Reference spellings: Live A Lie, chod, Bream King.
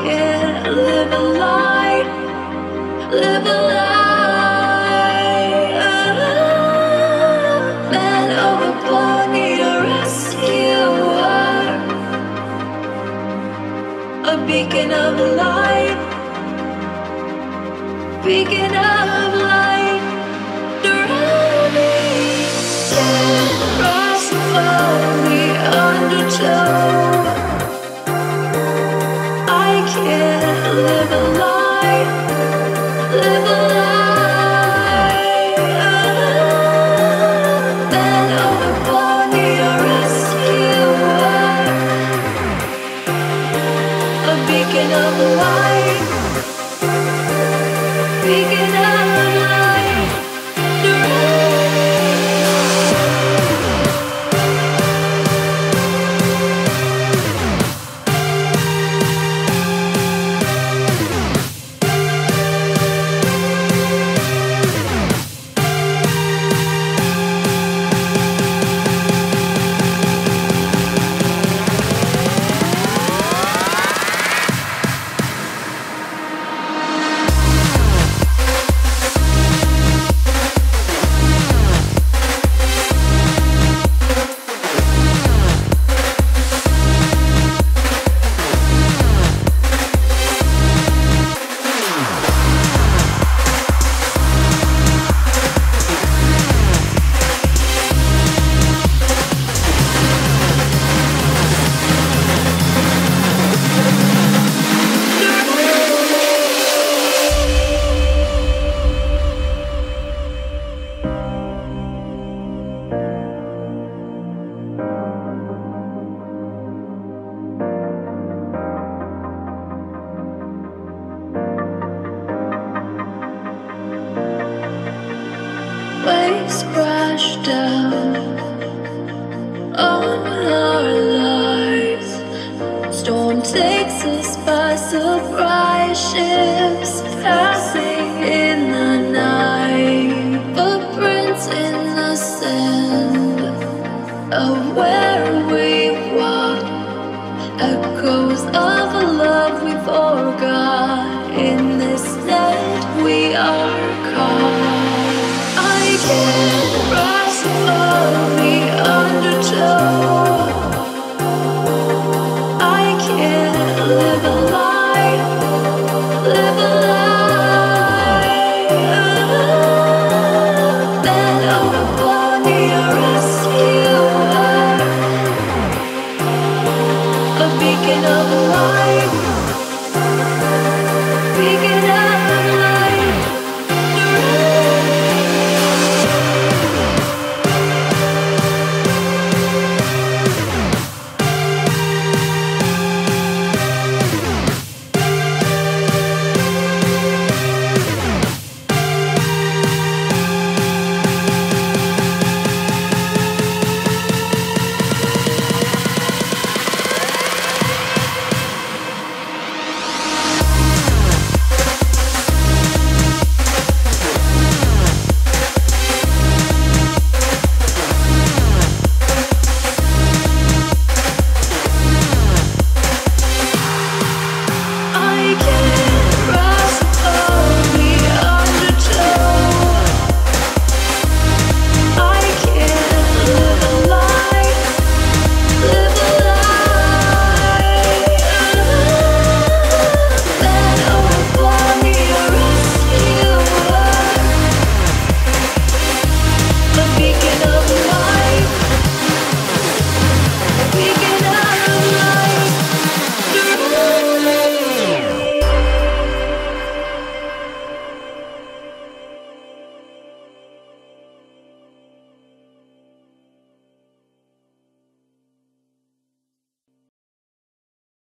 kid, live a lie, live a lie. Man overboard, need a rescuer, a beacon of light, beacon of light. Drown me, cross above the undertow. Live a lie, live a lie. Man overboard, need a rescuer, a beacon of light, beacon of light. Waves crash down on our lives. Storm takes us by surprise. Ships passing in the night. Footprints in the sand of where we walked. Echoes of a love we forgot. In this net we are caught. Can't rise above the undertow. I can't live a lie, live a lie. Man overboard, need a rescuer, a beacon of light.